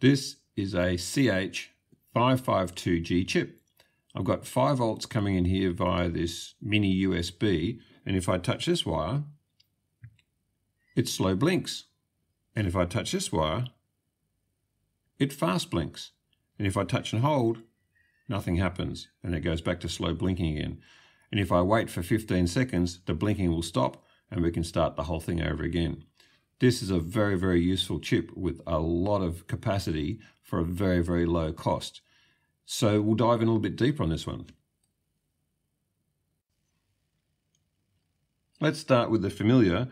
This is a CH552G chip. I've got 5 volts coming in here via this mini USB, and if I touch this wire, it slow blinks. And if I touch this wire, it fast blinks. And if I touch and hold, nothing happens, and it goes back to slow blinking again. And if I wait for 15 seconds, the blinking will stop, and we can start the whole thing over again. This is a very, very useful chip with a lot of capacity for a very, very low cost. So we'll dive in a little bit deeper on this one. Let's start with the familiar,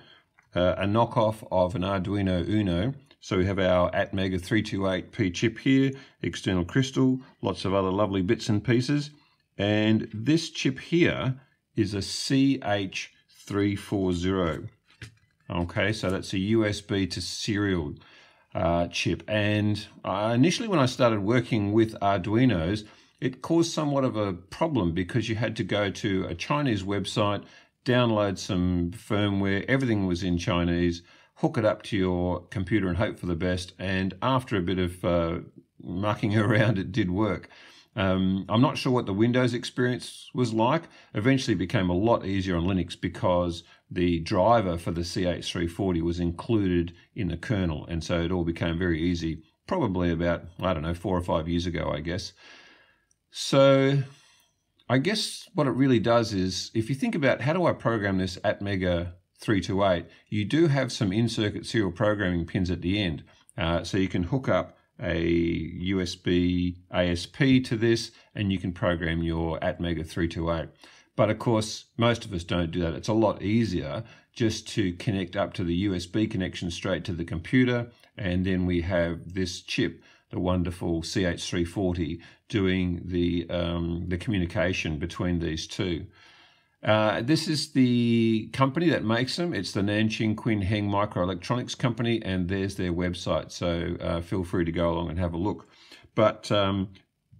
a knockoff of an Arduino Uno. So we have our ATmega328P chip here, external crystal, lots of other lovely bits and pieces. And this chip here is a CH340. Okay, so that's a USB to serial chip. And initially when I started working with Arduinos, it caused somewhat of a problem because you had to go to a Chinese website, download some firmware, everything was in Chinese, hook it up to your computer and hope for the best. And after a bit of mucking around, it did work. I'm not sure what the Windows experience was like. Eventually it became a lot easier on Linux because the driver for the CH340 was included in the kernel, and so it all became very easy, probably about, I don't know, 4 or 5 years ago, I guess. So I guess what it really does is, if you think about how do I program this ATmega328, you do have some in-circuit serial programming pins at the end, so you can hook up a USB ASP to this, and you can program your ATmega328. But of course, most of us don't do that. It's a lot easier just to connect up to the USB connection straight to the computer, and then we have this chip, the wonderful CH340, doing the communication between these two. This is the company that makes them. It's the Nanjing Quinheng Microelectronics Company, and there's their website. So feel free to go along and have a look. But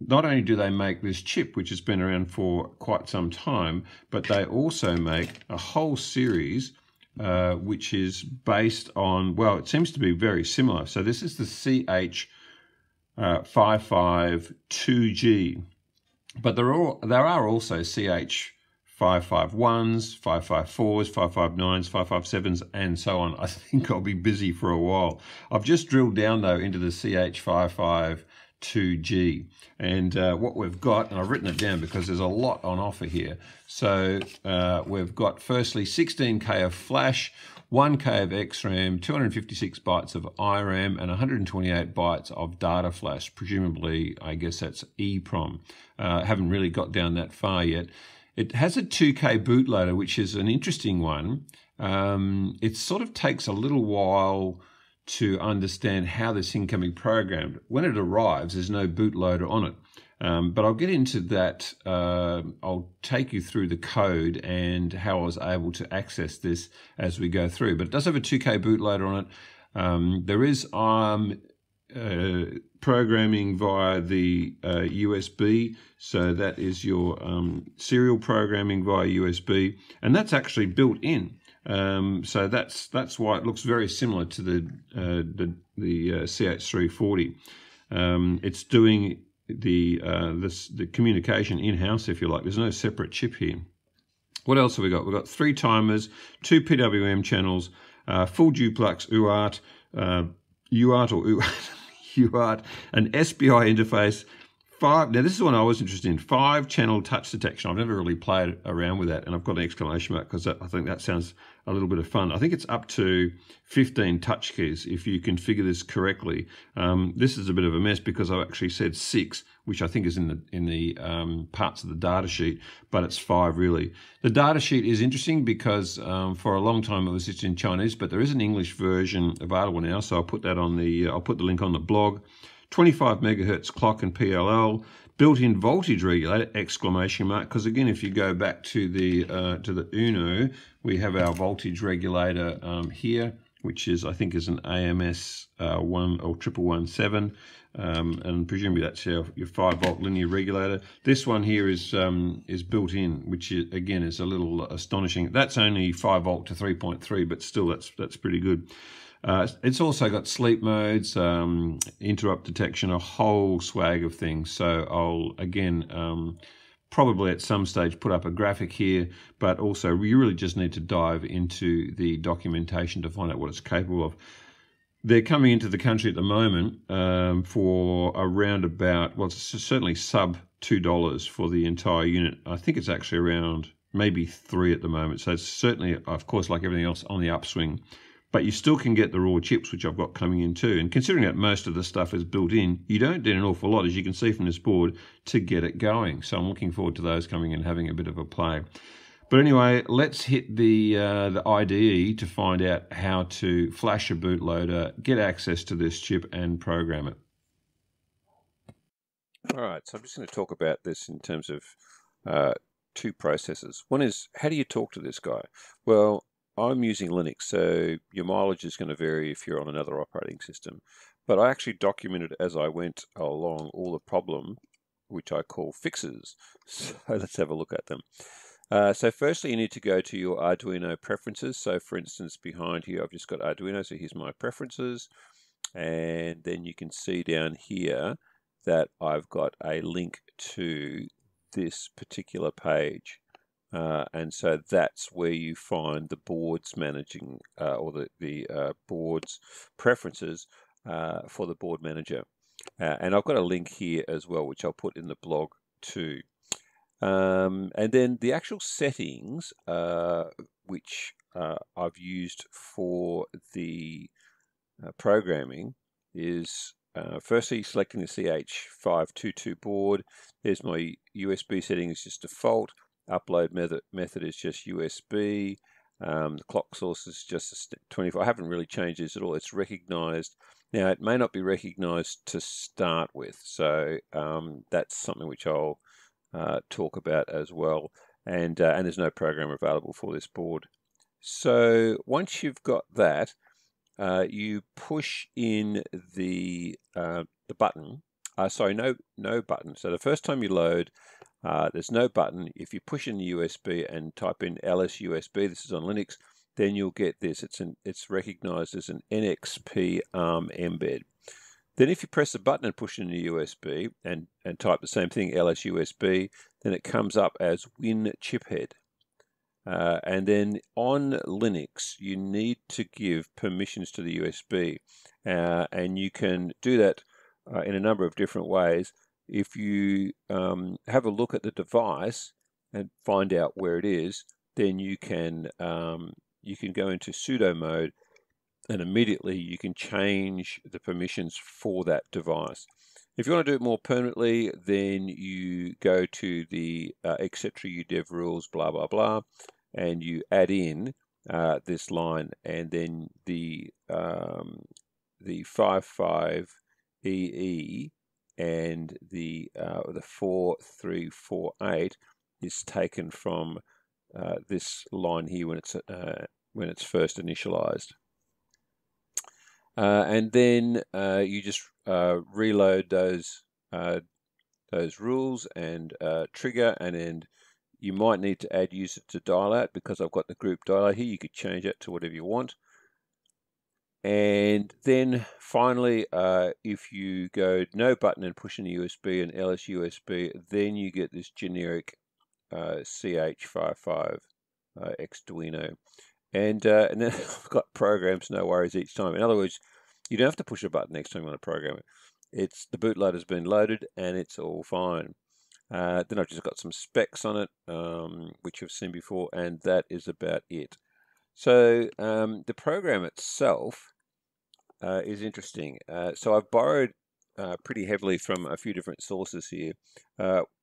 not only do they make this chip, which has been around for quite some time, but they also make a whole series which is based on, well, it seems to be very similar. So this is the CH552G, but there are also CH551s, 554s, 559s, 557s, and so on. I think I'll be busy for a while. I've just drilled down, though, into the CH552G. And what we've got, and I've written it down because there's a lot on offer here. So we've got, firstly, 16K of flash, 1K of XRAM, 256 bytes of IRAM, and 128 bytes of data flash. Presumably, I guess that's EEPROM. Haven't really got down that far yet. It has a 2K bootloader, which is an interesting one. It sort of takes a little while to understand how this thing can be programmed. When it arrives, there's no bootloader on it. But I'll get into that. I'll take you through the code and how I was able to access this as we go through. But it does have a 2K bootloader on it. There is ARM programming via the USB, so that is your serial programming via USB, and that's actually built in. So that's why it looks very similar to the CH340. It's doing the communication in-house, if you like. There's no separate chip here. What else have we got? We've got 3 timers, 2 PWM channels, full duplex UART, UART, an SPI interface, 5, now this is one I was interested in, 5 channel touch detection. I've never really played around with that, and I've got an exclamation mark because I think that sounds a little bit of fun. I think it's up to 15 touch keys if you configure this correctly. This is a bit of a mess because I've actually said 6, which I think is in the parts of the data sheet, but it's 5 really. The data sheet is interesting because for a long time it was just in Chinese, but there is an English version available now, so I'll put the link on the blog. 25 megahertz clock and PLL, built-in voltage regulator, exclamation mark, because again, if you go back to the Uno, we have our voltage regulator here, which is, I think, is an AMS111717, and presumably that's your 5-volt linear regulator. This one here is built in, which is, again, is a little astonishing. That's only 5-volt to 3.3, but still that's pretty good. It's also got sleep modes, interrupt detection, a whole swag of things. So I'll, again, probably at some stage put up a graphic here, but also you really just need to dive into the documentation to find out what it's capable of. They're coming into the country at the moment for around about, well, it's certainly sub $2 for the entire unit. I think it's actually around maybe $3 at the moment. So it's certainly, of course, like everything else, on the upswing. But you still can get the raw chips, which I've got coming in too. And considering that most of the stuff is built in, you don't need an awful lot, as you can see from this board, to get it going. So I'm looking forward to those coming in and having a bit of a play. But anyway, let's hit the IDE to find out how to flash a bootloader, get access to this chip, and program it. All right, so I'm just going to talk about this in terms of two processes. One is, how do you talk to this guy? Well, I'm using Linux, so your mileage is going to vary if you're on another operating system. But I actually documented as I went along all the problem, which I call fixes. So let's have a look at them. So firstly, you need to go to your Arduino preferences. So for instance, behind here, I've just got Arduino, so here's my preferences. And then you can see down here that I've got a link to this particular page. And so that's where you find the board's managing or the board's preferences for the board manager. And I've got a link here as well, which I'll put in the blog too. And then the actual settings, which I've used for the programming is firstly selecting the CH552 board. There's my USB settings, just default. Upload method is just USB. The clock source is just 24. I haven't really changed this at all. It's recognized. Now, it may not be recognized to start with. So that's something which I'll talk about as well. And there's no program available for this board. So once you've got that, you push in the button. Sorry, no button. So the first time you load, there's no button. If you push in the USB and type in ls USB, this is on Linux, then you'll get this. It's recognized as an NXP ARM embed. Then if you press the button and push in the USB and type the same thing, ls USB, then it comes up as WinChipHead. And then on Linux, you need to give permissions to the USB. And you can do that in a number of different ways. If you have a look at the device and find out where it is, then you can go into sudo mode and immediately you can change the permissions for that device. If you want to do it more permanently, then you go to the etc udev rules, blah, blah, blah, and you add in this line, and then the 55EE and the 4348 is taken from this line here when it's first initialized, and then you just reload those rules and trigger, and then you might need to add user to dial out because I've got the group dialer here. You could change that to whatever you want. And then finally, if you go no button and push in the USB and ls USB, then you get this generic CH55 Xduino. And then I've got programs, no worries each time. In other words, you don't have to push a button next time you want to program it. It's the bootloader's been loaded and it's all fine. Then I've just got some specs on it, which you've seen before, and that is about it. So the program itself is interesting. So I've borrowed pretty heavily from a few different sources here.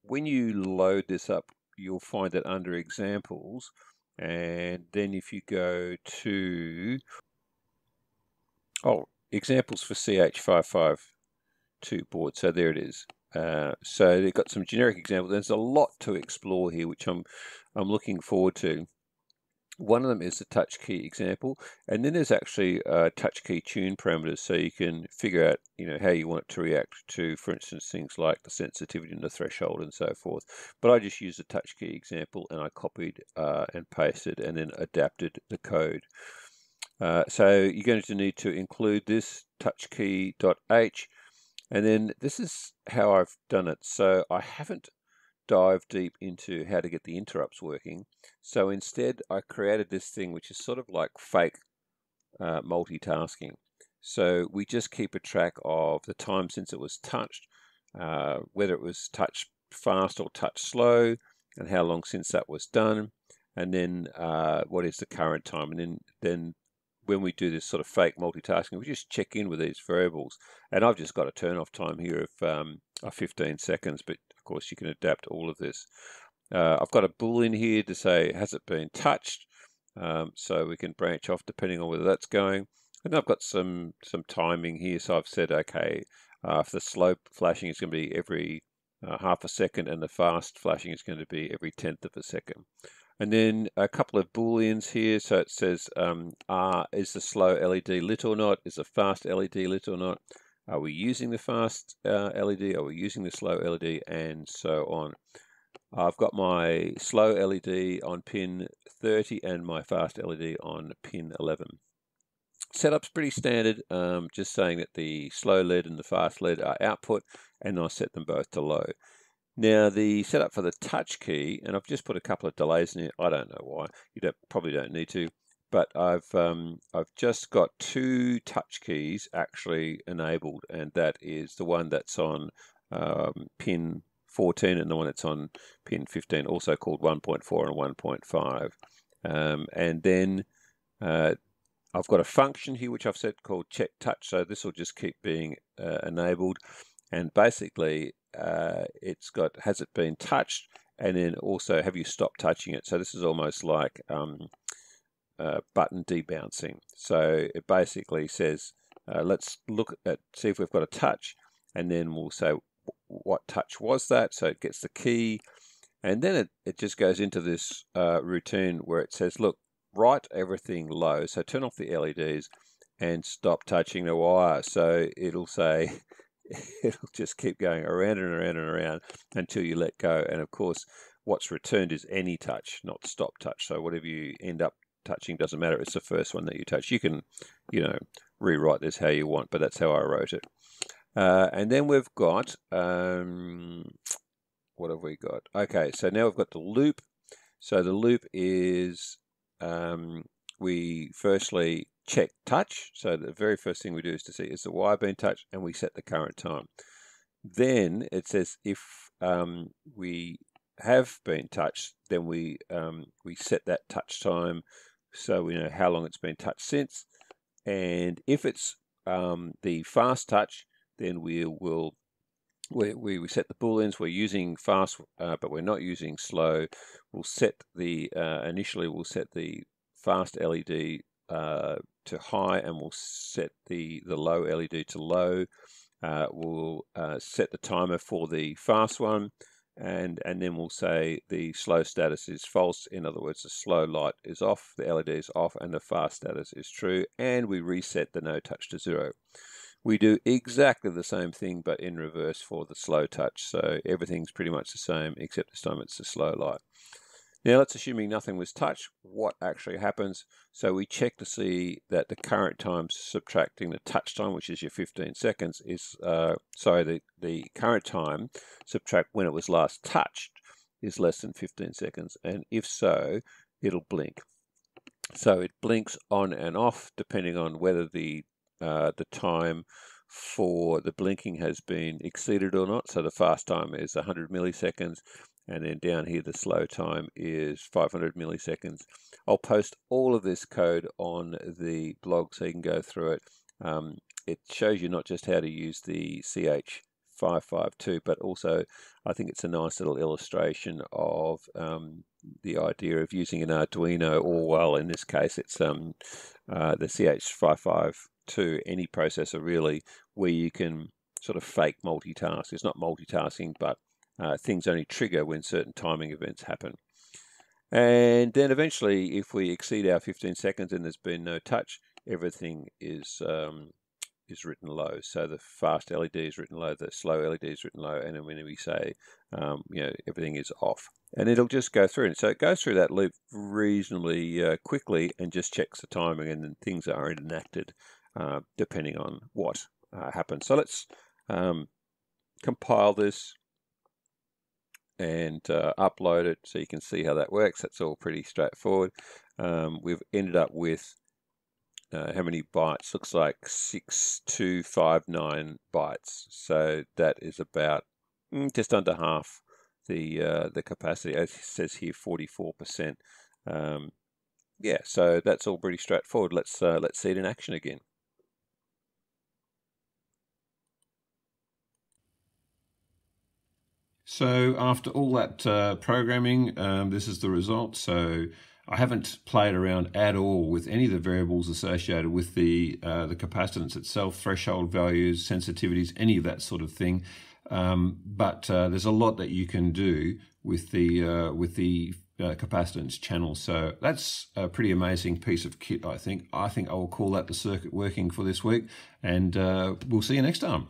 When you load this up, you'll find that under examples, and then if you go to, oh, examples for CH552 board. So there it is. So they've got some generic examples. There's a lot to explore here, which I'm looking forward to. One of them is the touch key example, and then there's actually touch key tune parameters, so you can figure out, you know, how you want it to react to, for instance, things like the sensitivity and the threshold and so forth. But I just used the touch key example, and I copied and pasted and then adapted the code. So you're going to need to include this touch key.h, and then this is how I've done it. So I haven't dive deep into how to get the interrupts working, so instead I created this thing which is sort of like fake multitasking. So we just keep a track of the time since it was touched, whether it was touched fast or touched slow, and how long since that was done, and then what is the current time, and then when we do this sort of fake multitasking, we just check in with these variables. And I've just got a turn off time here of 15 seconds, but of course you can adapt all of this. I've got a bool in here to say, has it been touched? So we can branch off depending on whether that's going. And I've got some timing here. So I've said, okay, if the slow flashing is going to be every half a second, and the fast flashing is going to be every 1/10 of a second. And then a couple of booleans here. So it says, is the slow LED lit or not? Is the fast LED lit or not? Are we using the fast LED? Are we using the slow LED? And so on. I've got my slow LED on pin 30 and my fast LED on pin 11. Setup's pretty standard, just saying that the slow LED and the fast LED are output, and I set them both to low. Now the setup for the touch key, and I've just put a couple of delays in here. I don't know why. You probably don't need to, but I've just got two touch keys actually enabled, and that is the one that's on pin 14 and the one that's on pin 15, also called 1.4 and 1.5. And then I've got a function here which I've set called check touch, so this will just keep being enabled, and basically. It's got, has it been touched, and then also have you stopped touching it. So this is almost like button debouncing. So it basically says, let's look at, see if we've got a touch, and then we'll say what touch was that. So it gets the key, and then it just goes into this routine where it says, look, write everything low. So turn off the LEDs and stop touching the wire. So it'll say, it'll just keep going around and around and around until you let go. And of course, what's returned is any touch, not stop touch. So whatever you end up touching doesn't matter. It's the first one that you touch. You can, you know, rewrite this how you want, but that's how I wrote it. And then we've got, what have we got? Okay, so now we've got the loop. So the loop is, we firstly check touch, so the very first thing we do is to see, is the wire being touched, and we set the current time. Then it says if we have been touched, then we set that touch time, so we know how long it's been touched since. And if it's the fast touch, then we set the booleans. We're using fast, but we're not using slow. We'll set the initially we'll set the fast LED to high, and we'll set the low LED to low. We'll set the timer for the fast one, and then we'll say the slow status is false. In other words, the slow light is off, the LED is off, and the fast status is true, and we reset the no touch to 0. We do exactly the same thing, but in reverse for the slow touch. So everything's pretty much the same, except this time it's the slow light. Now that's assuming nothing was touched. What actually happens? So we check to see that the current time subtracting the touch time, which is your 15 seconds, is sorry, the current time subtract when it was last touched is less than 15 seconds, and if so, it'll blink. So it blinks on and off depending on whether the time for the blinking has been exceeded or not. So the fast time is 100 milliseconds. And then down here, the slow time is 500 milliseconds. I'll post all of this code on the blog so you can go through it. It shows you not just how to use the CH552, but also I think it's a nice little illustration of the idea of using an Arduino, or well, in this case, it's the CH552, any processor really, where you can sort of fake multitask. It's not multitasking, but things only trigger when certain timing events happen. And then eventually, if we exceed our 15 seconds and there's been no touch, everything is written low. So the fast LED is written low, the slow LED is written low, and then when we say, you know, everything is off. And it'll just go through. And so it goes through that loop reasonably quickly and just checks the timing, and then things are enacted depending on what happens. So let's compile this and upload it so you can see how that works. That's all pretty straightforward. We've ended up with how many bytes? Looks like 6259 bytes. So that is about just under half the capacity. As it says here, 44%. Yeah, so that's all pretty straightforward. Let's see it in action again. So after all that programming, this is the result. So I haven't played around at all with any of the variables associated with the capacitance itself, threshold values, sensitivities, any of that sort of thing. But there's a lot that you can do with the capacitance channel. So that's a pretty amazing piece of kit, I think. I will call that the circuit working for this week, and we'll see you next time.